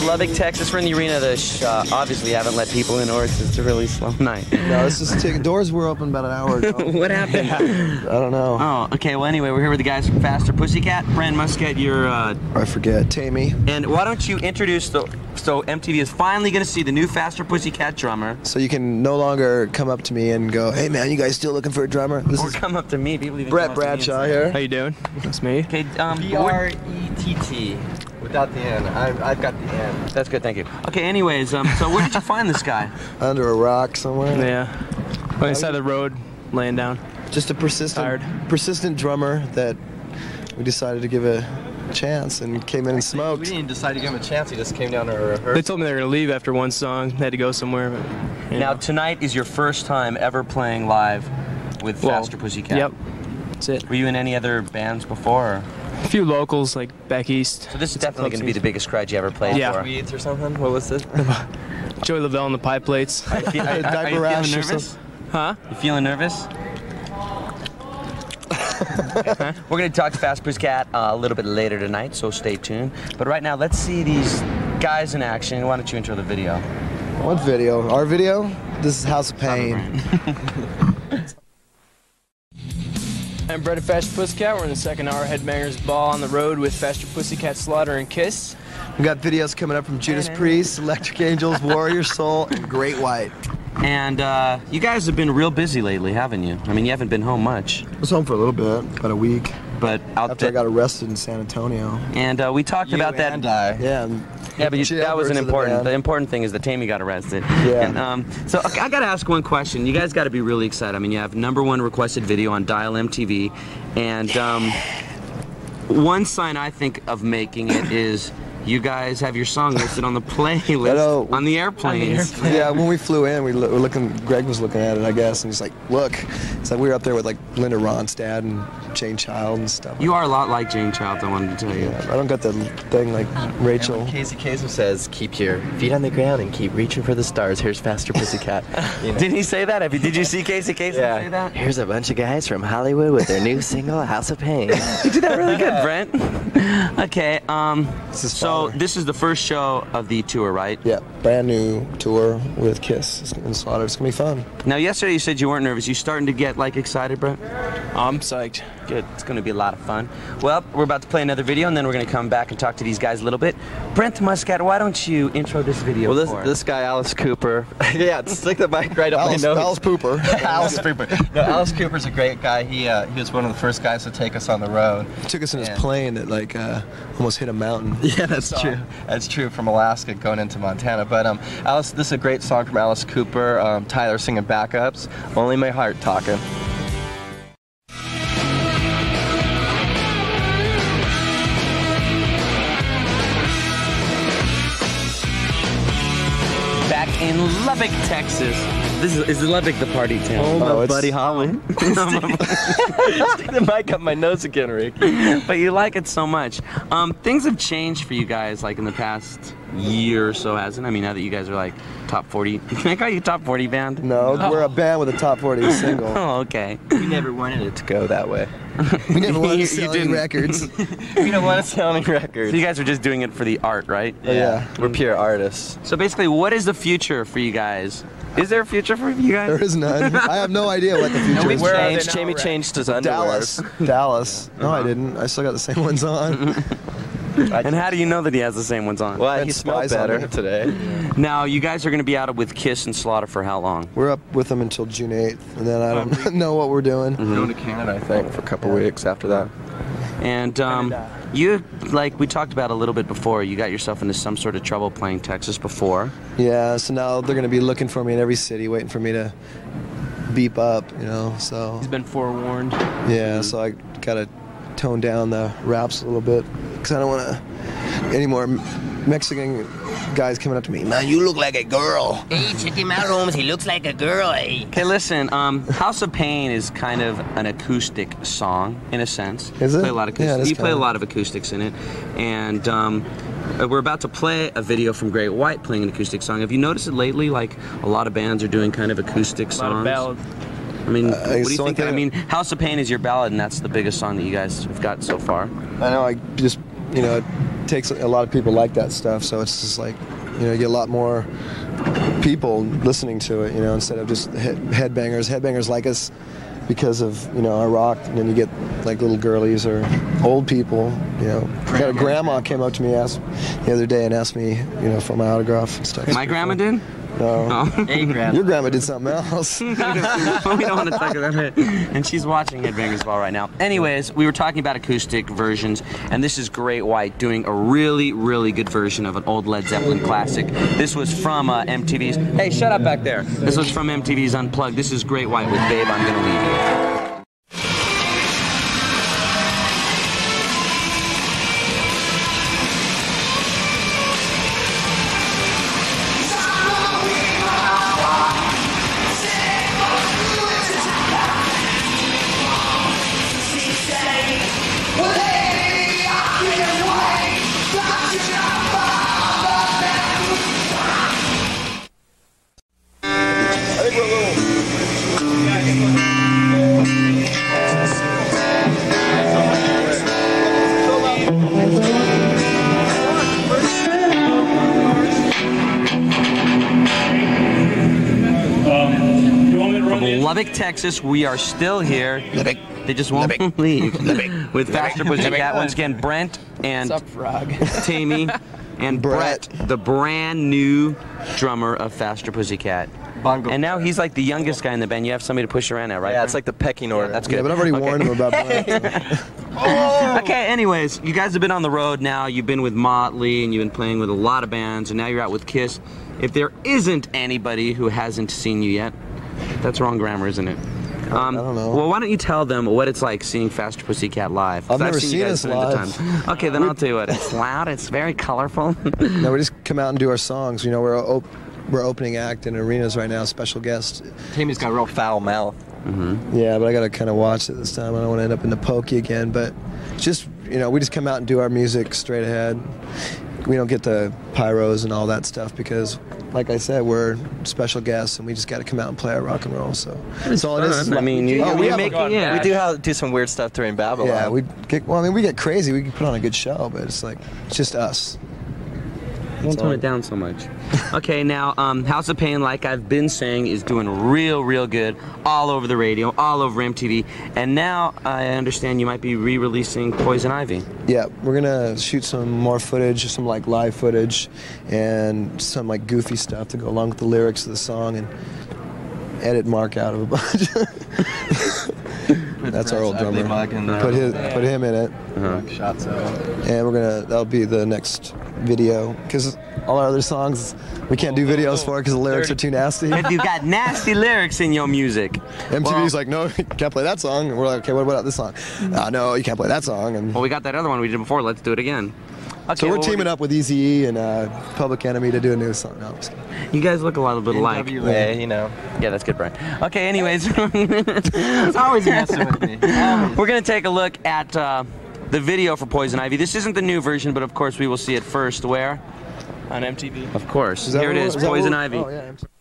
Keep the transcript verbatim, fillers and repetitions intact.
in Lubbock, Texas. We're in the arena. The uh, obviously haven't let people in, or it's just a really slow night. No, it's just t doors were open about an hour ago. What happened? Yeah, I don't know. Oh, okay. Well, anyway, we're here with the guys from Faster Pussycat. Brent Muscat, you're. Uh, I forget. Taime. And why don't you introduce the? So M T V is finally going to see the new Faster Pussycat drummer. So you can no longer come up to me and go, "Hey, man, you guys still looking for a drummer?" This or is come up to me. People even Brett Bradshaw here. How you doing? That's me. Okay. Um, B R E T T. Without the N. I've, I've got the N. That's good, thank you. Okay, anyways, um, so where did you find this guy? Under a rock somewhere. Yeah. On the side of the road, laying down. Just a persistent, Tired. persistent drummer that we decided to give a chance and came in and smoked. We didn't decide to give him a chance, he just came down to a rehearsal. They told me they were going to leave after one song, had to go somewhere. But, you now, know. Tonight is your first time ever playing live with well, Faster Pussycat. Yep, that's it. Were you in any other bands before? Or? A few locals, like back east. So this is it's definitely going to be the biggest crowd you ever played yeah. for. Weeds or something? What was this? Joey Lavelle and the Pie Plates. Are you, are, are, are you feeling nervous? Huh? You feeling nervous? We're going to talk to Faster Pussycat uh, a little bit later tonight, so stay tuned. But right now, let's see these guys in action. Why don't you intro the video? What video? Our video? This is House of Pain. I'm Brett of Faster Pussycat. We're in the second hour Headbanger's Ball on the road with Faster Pussycat, Slaughter, and Kiss. We've got videos coming up from Judas Priest, Electric Angels, Warrior Soul, and Great White. And uh, you guys have been real busy lately, haven't you? I mean, you haven't been home much. I was home for a little bit, about a week. But out after I got arrested in San Antonio. And uh, we talked you about that. And I. Yeah. And yeah, but you, that was an important. The, the important thing is that Taime got arrested. Yeah. And, um, so okay, I got to ask one question. You guys got to be really excited. I mean, you have number one requested video on Dial M T V, and um, one sign I think of making it is. You guys have your song listed on the playlist on the airplanes. On the airplane. Yeah, when we flew in, we were looking. Greg was looking at it, I guess, and he's like, "Look," it's like we were up there with like Linda Ronstadt and Jane Child and stuff. You are a lot like Jane Child, I wanted to tell you. Yeah, I don't got the thing like Rachel. Casey Kasem says, "Keep your feet on the ground and keep reaching for the stars." Here's Faster Pussycat. You know? Did he say that? Have you, did you see Casey Kasem yeah. say that? Here's a bunch of guys from Hollywood with their new single, House of Pain. You did that really good, Brent. Okay, um, so. So this is the first show of the tour, right? Yeah, brand new tour with Kiss and Slaughter. It's gonna be fun. Now, yesterday you said you weren't nervous. You starting to get like excited, Brent? I'm psyched. Good. It's gonna be a lot of fun. Well, we're about to play another video, and then we're gonna come back and talk to these guys a little bit. Brent Muscat, why don't you intro this video? Well, this for this guy Alice Cooper. Yeah, stick the mic right up. Alice, Alice Cooper. Alice Cooper. No, Alice Cooper's a great guy. He uh, he was one of the first guys to take us on the road. He took us in and his plane that like uh, almost hit a mountain. Yeah. That's That's true. That's true from Alaska going into Montana. But um, Alice, this is a great song from Alice Cooper. Um, Tyler singing backups. Only my heart talking. Back in Lubbock, Texas. This is, is Lubbock the party town? Oh, my oh, Buddy Holly. Stick the mic up my nose again, Rick. But you like it so much. Um, things have changed for you guys, like in the past year or so, hasn't? I mean, now that you guys are like top forty. Can I call you top forty band? No, no, we're a band with a top forty single. Oh, okay. We never wanted it to go that way. We never wanted to sell any records. We don't want to sell any records. So you guys were just doing it for the art, right? Yeah. yeah. We're pure artists. So basically, what is the future for you guys? Is there a future for you guys? There is none. I have no idea what the future no, is. Where changed. Jamie right? changed his underwear. Dallas. Dallas. No, I didn't. I still got the same ones on. And how do you know that he has the same ones on? Well, he smells better today. Now, you guys are going to be out with Kiss and Slaughter for how long? We're up with them until June eighth, and then I don't know what we're doing. Mm-hmm. We're going to Canada, I think, for a couple yeah. weeks after that. And um, you, like we talked about a little bit before, you got yourself into some sort of trouble playing Texas before. Yeah, so now they're going to be looking for me in every city, waiting for me to beep up, you know, so. He's been forewarned. Yeah, so I got to tone down the raps a little bit, because I don't want to any more Mexican guys coming up to me. Man, you look like a girl. Hey, check him out, Holmes. He looks like a girl. Hey. Okay, listen. Um, House of Pain is kind of an acoustic song in a sense. Is it? Play a lot of yeah, you play of... a lot of acoustics in it, and um, we're about to play a video from Great White playing an acoustic song. Have you noticed it lately? Like a lot of bands are doing kind of acoustic songs. A lot of ballads. I mean, uh, what do you think? That, I mean, House of Pain is your ballad, and that's the biggest song that you guys have got so far. I know. I just, you know, takes a lot of people like that stuff, so it's just like, you know, you get a lot more people listening to it, you know, instead of just headbangers. Headbangers like us because of, you know, our rock, and then you get like little girlies or old people, you know. Grandma, got a grandma came up to me asked the other day and asked me, you know, for my autograph and stuff. My grandma did? No. Oh. Hey, grandma. Your grandma did something else. We don't want to talk about it. And she's watching Headbanger's Ball right now. Anyways, we were talking about acoustic versions, and this is Great White doing a really, really good version of an old Led Zeppelin classic. This was from uh, M T V's... Hey, shut up back there. This was from M T V's Unplugged. This is Great White with Babe, I'm Gonna Leave You. Texas, we are still here. Libby. They just won't Libby. leave. Libby. With Faster Pussycat, once again, Brent and Taime and Brett, Brett, the brand new drummer of Faster Pussycat. Bongo. And now he's like the youngest guy in the band. You have somebody to push around now, right? Yeah, it's like the pecking order. That's good. Yeah, but I've already okay. warned him about that. Oh. Okay, anyways, you guys have been on the road now. You've been with Motley, and you've been playing with a lot of bands, and now you're out with Kiss. If there isn't anybody who hasn't seen you yet, that's wrong grammar, isn't it? Um, I don't know. Well, why don't you tell them what it's like seeing Faster Pussycat live? I've never seen us live. Okay, then I'll tell you what. It's loud. It's very colorful. No, we just come out and do our songs. You know, we're op we're opening act in arenas right now. Special guest. Taime's got a real foul mouth. Mm-hmm. Yeah, but I got to kind of watch it this time. I don't want to end up in the pokey again. But just, you know, we just come out and do our music straight ahead. We don't get the pyros and all that stuff because, like I said, we're special guests and we just got to come out and play our rock and roll. So that's all it is. I mean, you, oh, we, making, a, yeah. we do have, do some weird stuff during Babylon. Yeah, we get. Well, I mean, we get crazy. We can put on a good show, but it's like it's just us. Don't tone it down so much. Okay, now um, House of Pain, like I've been saying, is doing real, real good all over the radio, all over M T V, and now I understand you might be re-releasing Poison Ivy. Yeah, we're gonna shoot some more footage, some like live footage, and some like goofy stuff to go along with the lyrics of the song, and edit Mark out of a bunch. That's our old drummer. Put his, put him in it. Uh-huh. Shots out. And we're gonna. That'll be the next video, because all our other songs we can't do videos for because the lyrics are too nasty. If you've got nasty lyrics in your music, M T V's well, like, no, you can't play that song. And we're like, okay, what about this song? Uh, no, you can't play that song. And well, we got that other one we did before. Let's do it again. Okay, so we're well, teaming we're up with E Z E and uh, Public Enemy to do a new song. No, I'm just kidding. You guys look a lot of little like. Yeah, you know. Yeah, that's good, Brian. Okay, anyways, it's always messing with me. We're gonna take a look at. Uh, The video for Poison Ivy. This isn't the new version, but of course we will see it first. Where? On M T V. Of course. Here it is, Poison Ivy. Oh, yeah, M T V.